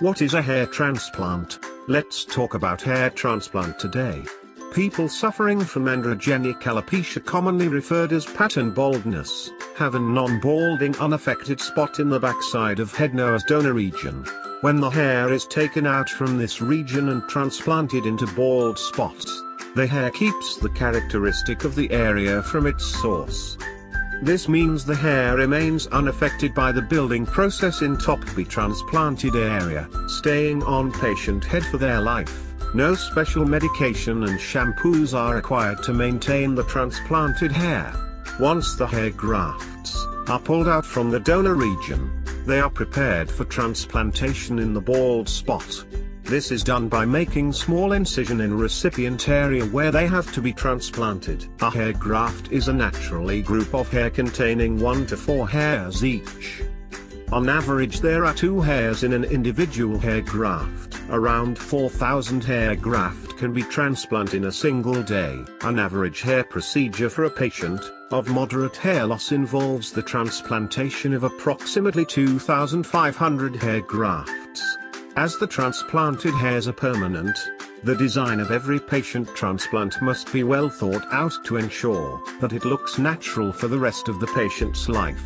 What is a hair transplant? Let's talk about hair transplant today. People suffering from androgenetic alopecia, commonly referred as pattern baldness, have a non-balding unaffected spot in the backside of head-nose donor region. When the hair is taken out from this region and transplanted into bald spots, the hair keeps the characteristic of the area from its source. This means the hair remains unaffected by the building process in topically transplanted area, staying on patient head for their life. No special medication and shampoos are required to maintain the transplanted hair. Once the hair grafts are pulled out from the donor region, they are prepared for transplantation in the bald spot. This is done by making small incision in recipient area where they have to be transplanted. A hair graft is a naturally group of hair containing 1 to 4 hairs each. On average there are 2 hairs in an individual hair graft. Around 4,000 hair graft can be transplanted in a single day. An average hair procedure for a patient of moderate hair loss involves the transplantation of approximately 2,500 hair grafts. As the transplanted hairs are permanent, the design of every patient transplant must be well thought out to ensure that it looks natural for the rest of the patient's life.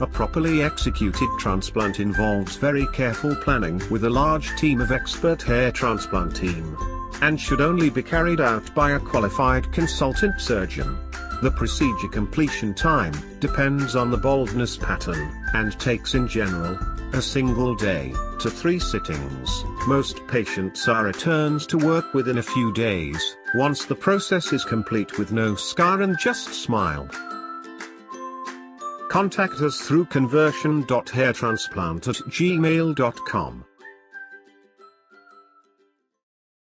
A properly executed transplant involves very careful planning with a large team of expert hair transplant team, and should only be carried out by a qualified consultant surgeon. The procedure completion time depends on the baldness pattern, and takes in general a single day to 3 sittings. Most patients are returned to work within a few days, once the process is complete with no scar and just smile. Contact us through conversion.hairtransplant@gmail.com.